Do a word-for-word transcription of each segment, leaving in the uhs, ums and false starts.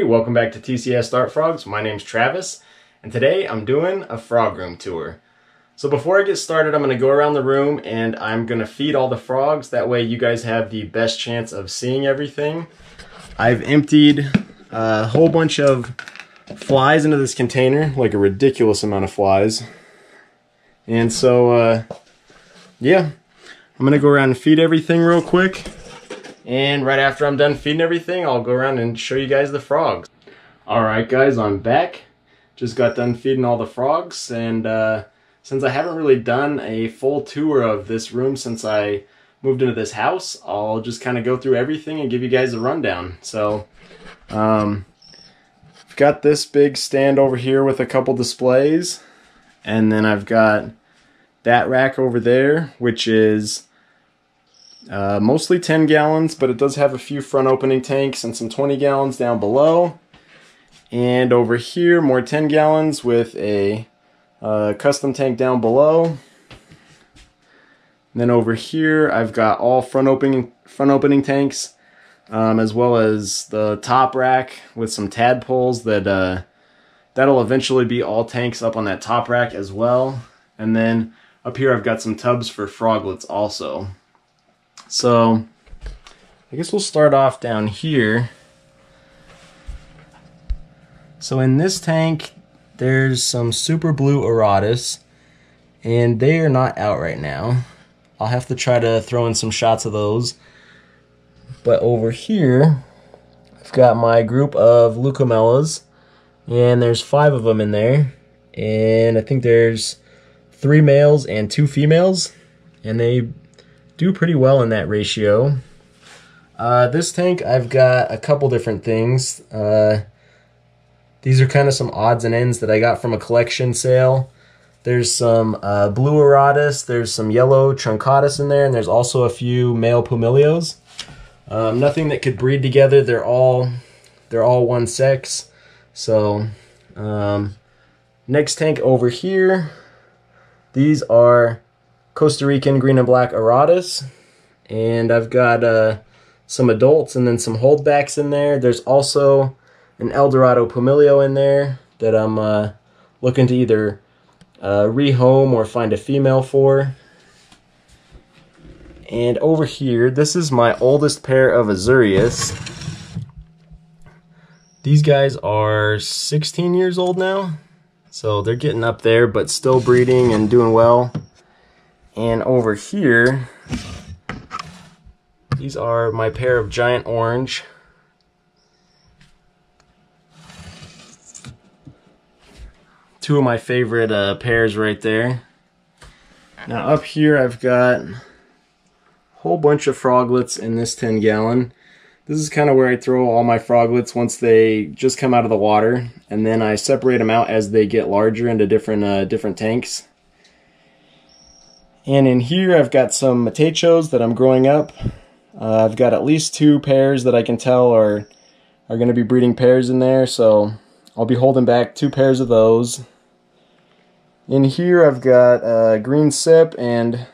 everybody, welcome back to T C S Dart Frogs. My name's Travis, and today I'm doing a frog room tour. So before I get started, I'm going to go around the room and I'm going to feed all the frogs. That way you guys have the best chance of seeing everything. I've emptied a whole bunch of flies into this container, like a ridiculous amount of flies. And so, uh, yeah, I'm going to go around and feed everything real quick. And right after I'm done feeding everything, I'll go around and show you guys the frogs. Alright guys, I'm back. Just got done feeding all the frogs, and uh, since I haven't really done a full tour of this room since I moved into this house, I'll just kind of go through everything and give you guys a rundown. So, um, I've got this big stand over here with a couple displays, and then I've got that rack over there, which is Uh, mostly ten gallons, but it does have a few front opening tanks and some twenty gallons down below. And over here, more ten gallons with a uh, custom tank down below. And then over here, I've got all front opening front opening tanks, um, as well as the top rack with some tadpoles that uh, that'll eventually be all tanks up on that top rack as well. And then up here, I've got some tubs for froglets also. So, I guess we'll start off down here. So in this tank, there's some super blue Aratus, and they are not out right now. I'll have to try to throw in some shots of those. But over here, I've got my group of Leucomellas, and there's five of them in there. And I think there's three males and two females, and they do pretty well in that ratio. Uh, this tank, I've got a couple different things. Uh, these are kind of some odds and ends that I got from a collection sale. There's some uh, blue Aratus, there's some yellow Truncatus in there, and there's also a few male Pumilios. Um, nothing that could breed together. They're all they're all one sex. So um, next tank over here, these are Costa Rican green and black Aratus, and I've got uh, some adults and then some holdbacks in there. There's also an El Dorado Pumilio in there that I'm uh, looking to either uh, rehome or find a female for. And over here, this is my oldest pair of Azurius. These guys are sixteen years old now, so they're getting up there, but still breeding and doing well. And over here, these are my pair of giant orange. Two of my favorite uh, pairs right there. Now up here I've got a whole bunch of froglets in this ten gallon. This is kind of where I throw all my froglets once they just come out of the water, and then I separate them out as they get larger into different, uh, different tanks. And in here I've got some Matechos that I'm growing up. Uh, I've got at least two pairs that I can tell are, are going to be breeding pairs in there, so I'll be holding back two pairs of those. In here I've got uh, green sip and a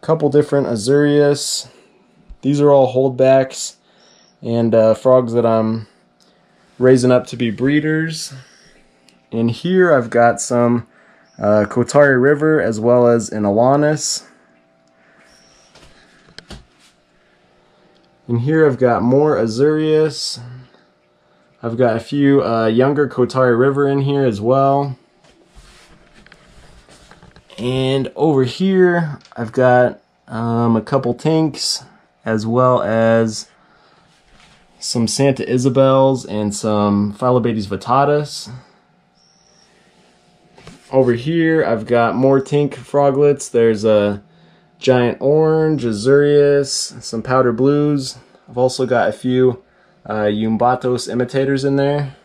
couple different Azurius. These are all holdbacks and uh, frogs that I'm raising up to be breeders. In here I've got some Uh, Kotari River, as well as an Alanus. And here I've got more Azurius. I've got a few uh, younger Kotari River in here as well. And over here I've got um, a couple tanks, as well as some Santa Isabels and some Phyllobates vitatus. Over here, I've got more Tink froglets. There's a giant orange, Azurius, some powder blues. I've also got a few uh, Eumbatos imitators in there.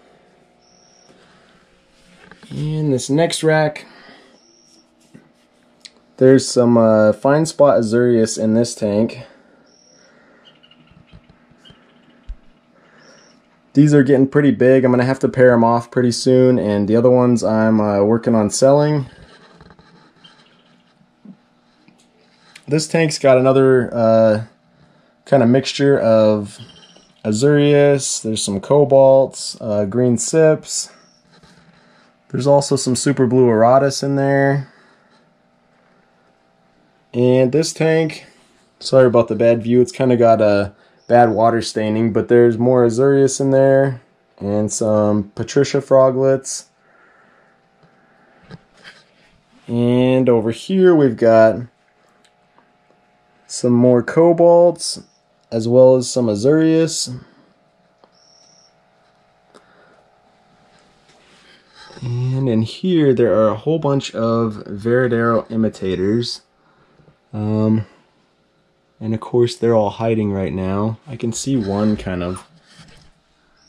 And this next rack, there's some uh, fine spot Azurius in this tank. These are getting pretty big. I'm going to have to pair them off pretty soon, and the other ones I'm uh, working on selling. This tank's got another uh, kind of mixture of azureus, there's some cobalts, uh, green sips. There's also some super blue erratus in there. And this tank, sorry about the bad view, it's kind of got a bad water staining, but there's more azureus in there and some Patricia froglets. And over here we've got some more cobalts as well as some azureus. And in here there are a whole bunch of Veradero imitators. Um, and of course they're all hiding right now. I can see one kind of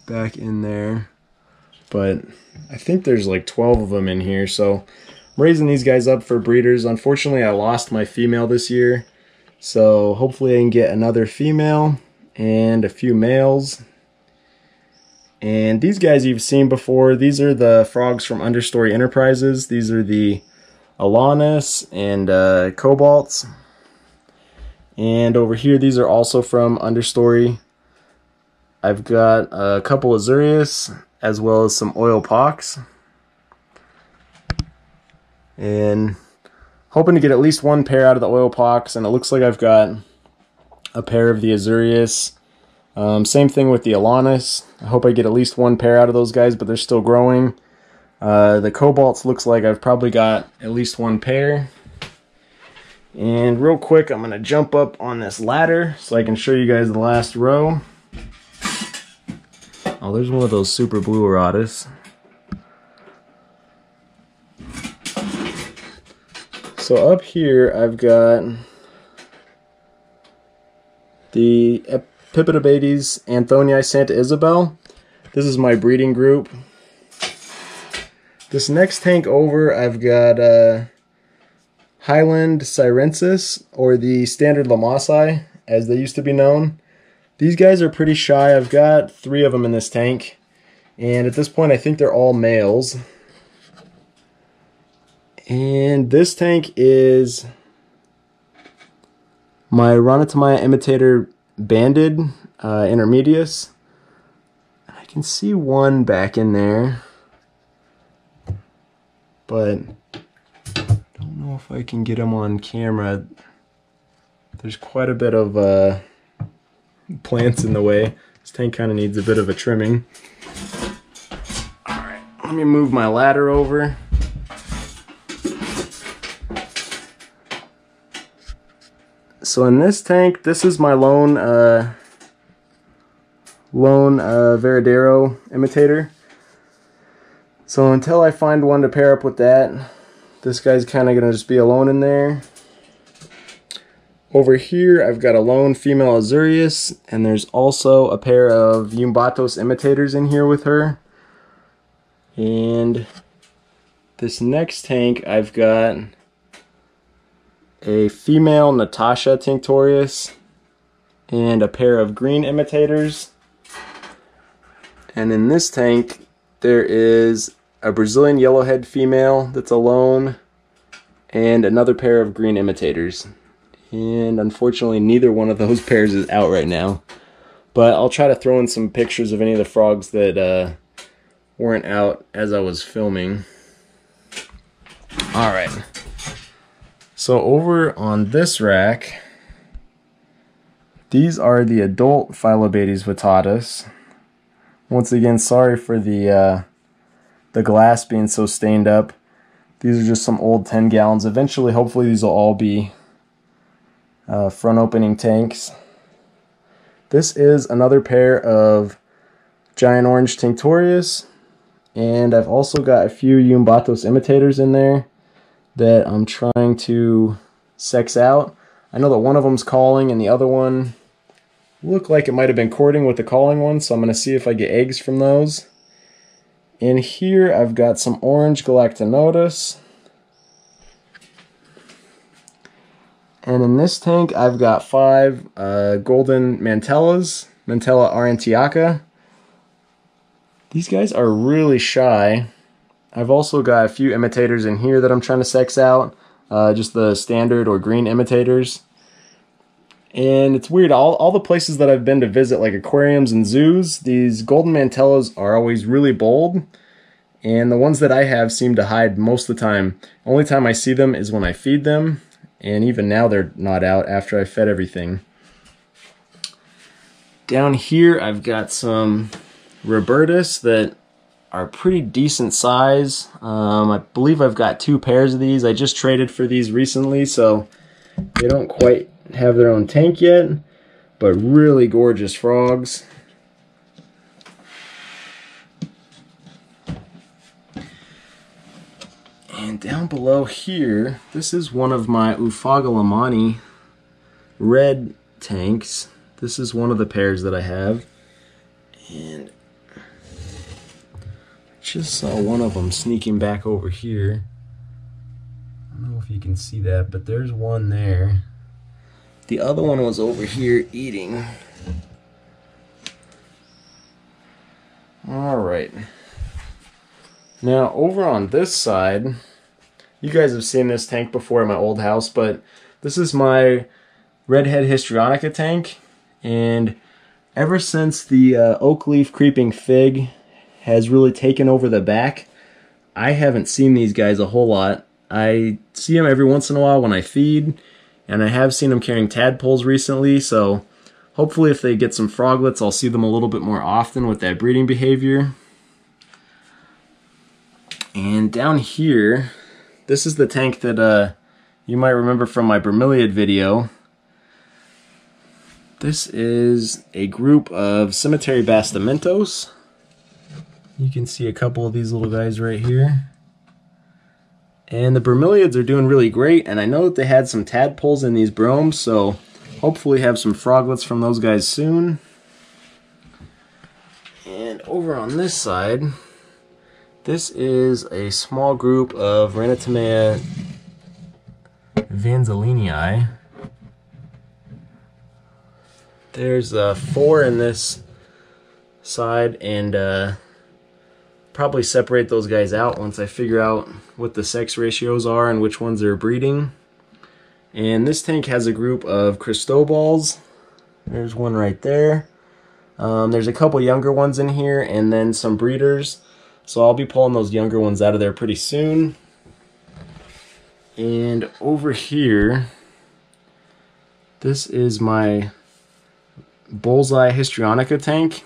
back in there, but I think there's like twelve of them in here, so I'm raising these guys up for breeders. Unfortunately, I lost my female this year, so hopefully I can get another female and a few males. And these guys you've seen before. These are the frogs from Understory Enterprises. These are the Alanus and uh, Cobalts. And over here, these are also from Understory. I've got a couple azureus as well as some oil pox. And hoping to get at least one pair out of the oil pox, and it looks like I've got a pair of the azureus. Um, same thing with the Alanus. I hope I get at least one pair out of those guys, but they're still growing. Uh, the cobalts looks like I've probably got at least one pair. And real quick, I'm going to jump up on this ladder so I can show you guys the last row. Oh, there's one of those super blue erratus. So up here I've got the Epipidobates anthonii Santa Isabel. This is my breeding group. This next tank over I've got uh, Highland Syrensis, or the standard Lamaci as they used to be known. These guys are pretty shy. I've got three of them in this tank, and at this point I think they're all males. And this tank is my Ranitomeya imitator banded uh, intermedius. I can see one back in there, but don't know if I can get him on camera. There's quite a bit of uh, plants in the way. This tank kind of needs a bit of a trimming. All right, let me move my ladder over. So in this tank, this is my lone, uh, lone uh, Veradero imitator. So until I find one to pair up with that, this guy's kind of going to just be alone in there. Over here, I've got a lone female azureus, and there's also a pair of Eumbatos imitators in here with her. And this next tank, I've got a female Natasha tinctorius and a pair of green imitators. And in this tank there is a Brazilian yellowhead female that's alone and another pair of green imitators. And unfortunately neither one of those pairs is out right now, but I'll try to throw in some pictures of any of the frogs that uh, weren't out as I was filming. Alright. So over on this rack, these are the adult Phyllobates vittatus. Once again, sorry for the uh, the glass being so stained up. These are just some old ten gallons. Eventually, hopefully, these will all be uh, front opening tanks. This is another pair of giant orange tinctorius, and I've also got a few Eumbatos imitators in there that I'm trying to sex out. I know that one of them's calling and the other one looked like it might have been courting with the calling one, so I'm going to see if I get eggs from those. In here I've got some orange Galactonotus. And in this tank I've got five uh, golden Mantellas, Mantella aurantiaca. These guys are really shy. I've also got a few imitators in here that I'm trying to sex out, uh, just the standard or green imitators. And it's weird, all, all the places that I've been to visit, like aquariums and zoos, these golden mantellas are always really bold. And the ones that I have seem to hide most of the time. Only time I see them is when I feed them. And even now they're not out after I fed everything. Down here I've got some Robertus that are pretty decent size. Um, I believe I've got two pairs of these. I just traded for these recently, so they don't quite have their own tank yet. But really gorgeous frogs. And down below here, this is one of my Oophaga Lamani red tanks. This is one of the pairs that I have. And I just saw one of them sneaking back over here. I don't know if you can see that, but there's one there. The other one was over here eating. All right. Now over on this side, you guys have seen this tank before in my old house, but this is my redhead histrionica tank, and ever since the uh, oak leaf creeping fig has really taken over the back, I haven't seen these guys a whole lot. I see them every once in a while when I feed, and I have seen them carrying tadpoles recently, so hopefully if they get some froglets, I'll see them a little bit more often with that breeding behavior. And down here, this is the tank that uh, you might remember from my bromeliad video. This is a group of Cemetery bastamentos. You can see a couple of these little guys right here. And the bromeliads are doing really great, and I know that they had some tadpoles in these bromes, so hopefully have some froglets from those guys soon. And over on this side, this is a small group of Ranitomeya vanzellinii. There's uh, four in this side, and uh, probably separate those guys out once I figure out what the sex ratios are and which ones are breeding. And this tank has a group of Cristobals. There's one right there. Um, there's a couple younger ones in here, and then some breeders. So I'll be pulling those younger ones out of there pretty soon. And over here, this is my Bullseye histrionica tank.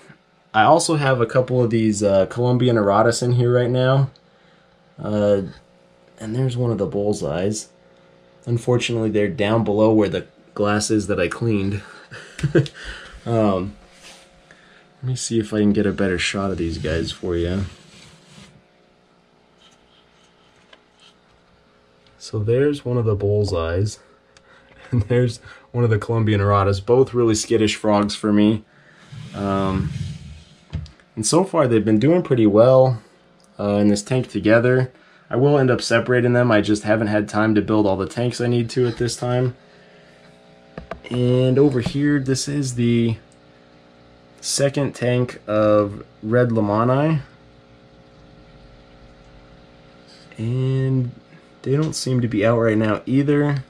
I also have a couple of these uh, Colombian erratus in here right now. Uh, and there's one of the bullseyes. Unfortunately, they're down below where the glass is that I cleaned. um, let me see if I can get a better shot of these guys for you. So there's one of the bullseyes, and there's one of the Colombian erratas, both really skittish frogs for me. Um, and so far they've been doing pretty well uh, in this tank together. I will end up separating them, I just haven't had time to build all the tanks I need to at this time. And over here, this is the second tank of red lamani. And they don't seem to be out right now either.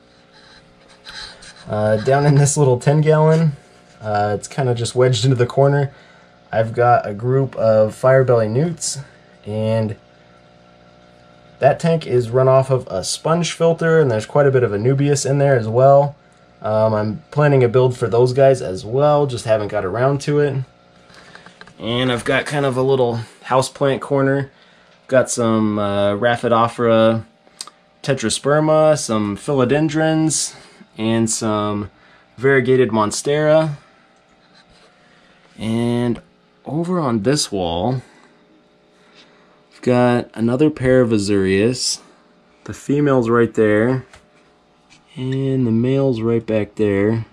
Uh, down in this little ten gallon, uh, it's kind of just wedged into the corner, I've got a group of firebelly newts, and that tank is run off of a sponge filter, and there's quite a bit of anubius in there as well. Um, I'm planning a build for those guys as well, just haven't got around to it. And I've got kind of a little houseplant corner, got some uh, Raphidophora tetrasperma, some philodendrons, and some variegated monstera. And over on this wall, I've got another pair of azurius. The female's right there, and the male's right back there.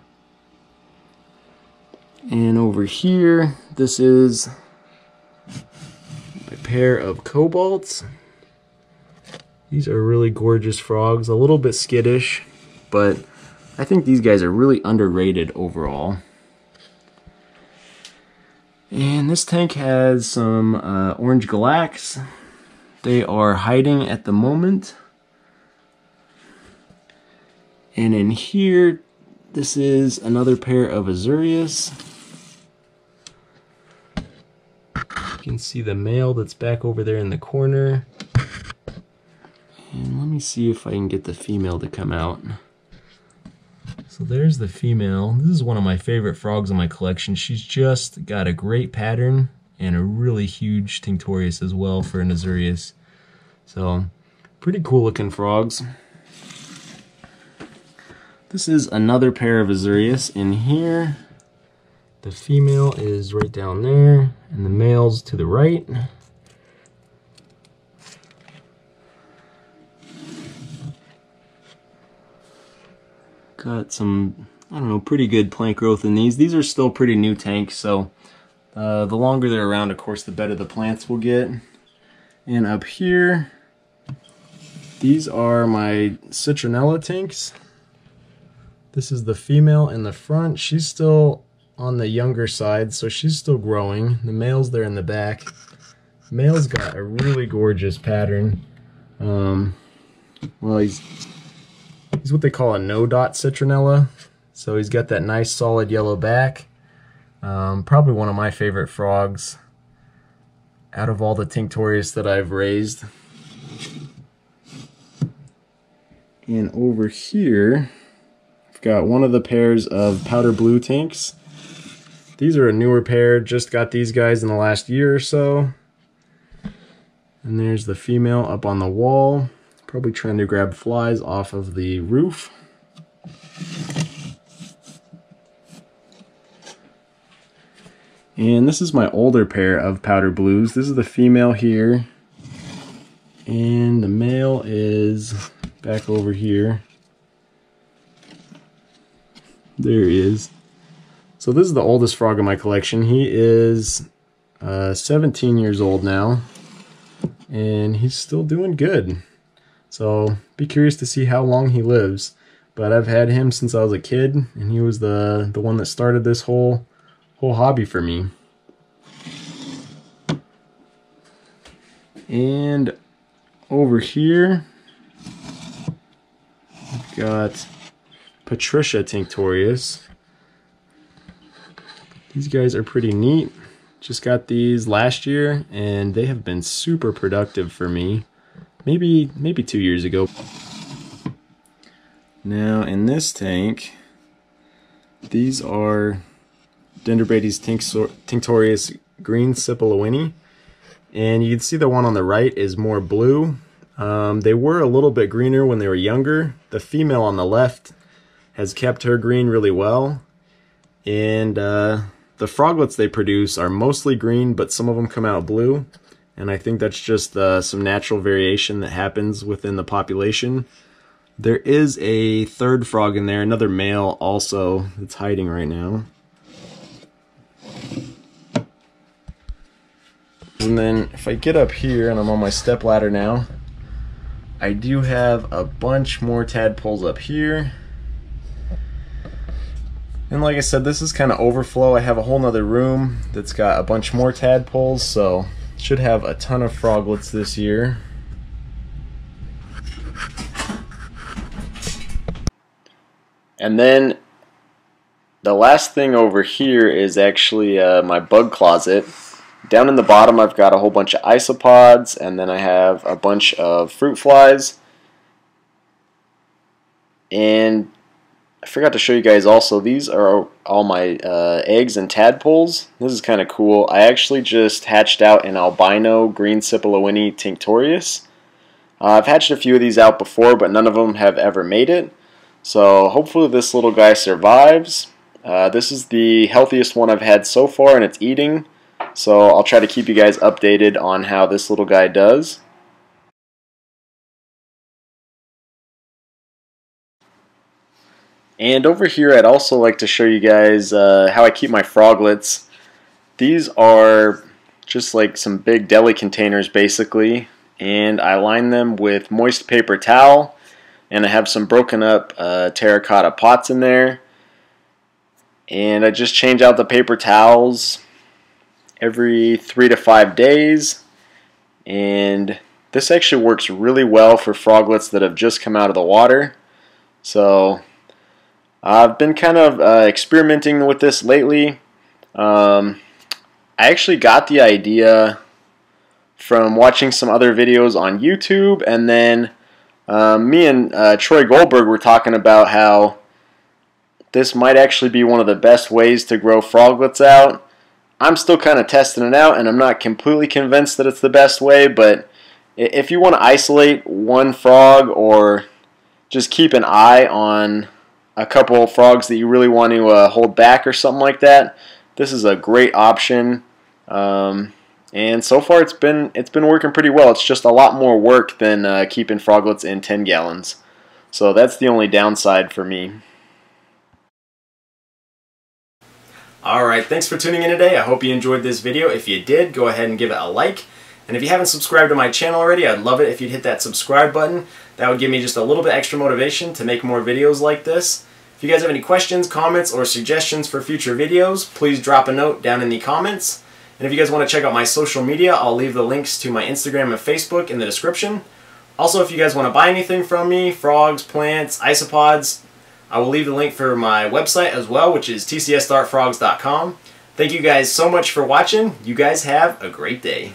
And over here, this is a pair of cobalts. These are really gorgeous frogs, a little bit skittish, but I think these guys are really underrated overall. And this tank has some uh, orange galax. They are hiding at the moment. And in here, This is another pair of azurias. You can see the male that's back over there in the corner. And let me see if I can get the female to come out. So there's the female. This is one of my favorite frogs in my collection. She's just got a great pattern and a really huge tinctorius as well for an azurius. So pretty cool looking frogs. This is another pair of azurius in here. The female is right down there, and the male's to the right. Got some, I don't know, pretty good plant growth in these. These are still pretty new tanks, so uh, the longer they're around, of course, the better the plants will get. And up here, these are my citronella tanks. This is the female in the front. She's still on the younger side, so she's still growing. The male's there in the back. Male's got a really gorgeous pattern. Um, well, he's he's what they call a no-dot citronella. So he's got that nice solid yellow back. Um, probably one of my favorite frogs out of all the tinctorius that I've raised. And over here, I've got one of the pairs of powder blue tanks. These are a newer pair, just got these guys in the last year or so. And there's the female up on the wall, probably trying to grab flies off of the roof. And this is my older pair of powder blues. This is the female here, and the male is back over here. There he is. So this is the oldest frog in my collection. He is uh, seventeen years old now, and he's still doing good. So be curious to see how long he lives. But I've had him since I was a kid, and he was the, the one that started this whole, whole hobby for me. And over here, we've got Patricia tinctorius. These guys are pretty neat. Just got these last year, and they have been super productive for me. Maybe maybe two years ago. Now in this tank, these are Dendrobates tinctorius green Sipilowini, and you can see the one on the right is more blue. Um, they were a little bit greener when they were younger. The female on the left has kept her green really well, and uh, the froglets they produce are mostly green, but some of them come out blue, and I think that's just uh, some natural variation that happens within the population. There is a third frog in there, another male also, that's hiding right now. And then if I get up here, and I'm on my step ladder now, I do have a bunch more tadpoles up here. And like I said, this is kind of overflow. I have a whole nother room that's got a bunch more tadpoles, so should have a ton of froglets this year. And then the last thing over here is actually uh, my bug closet. Down in the bottom I've got a whole bunch of isopods, and then I have a bunch of fruit flies. And I forgot to show you guys also, these are all my uh, eggs and tadpoles. This is kind of cool. I actually just hatched out an albino green Sipilowini tinctorius. Uh, I've hatched a few of these out before, but none of them have ever made it. So hopefully this little guy survives. Uh, this is the healthiest one I've had so far, and it's eating. So I'll try to keep you guys updated on how this little guy does. And over here I'd also like to show you guys uh, how I keep my froglets. These are just like some big deli containers basically, and I line them with moist paper towel, and I have some broken up uh, terracotta pots in there, and I just change out the paper towels every three to five days. And this actually works really well for froglets that have just come out of the water. So I've been kind of uh, experimenting with this lately. Um, I actually got the idea from watching some other videos on YouTube, and then uh, me and uh, Troy Goldberg were talking about how this might actually be one of the best ways to grow froglets out. I'm still kind of testing it out, and I'm not completely convinced that it's the best way, but if you want to isolate one frog or just keep an eye on a couple of frogs that you really want to uh, hold back or something like that, this is a great option. Um, and so far it's been it's been working pretty well. It's just a lot more work than uh, keeping froglets in ten gallons. So that's the only downside for me. Alright, thanks for tuning in today. I hope you enjoyed this video. If you did, go ahead and give it a like. And if you haven't subscribed to my channel already, I'd love it if you'd hit that subscribe button. That would give me just a little bit extra motivation to make more videos like this. If you guys have any questions, comments, or suggestions for future videos, please drop a note down in the comments. And if you guys want to check out my social media, I'll leave the links to my Instagram and Facebook in the description. Also, if you guys want to buy anything from me, frogs, plants, isopods, I will leave the link for my website as well, which is T C S dart frogs dot com. Thank you guys so much for watching. You guys have a great day.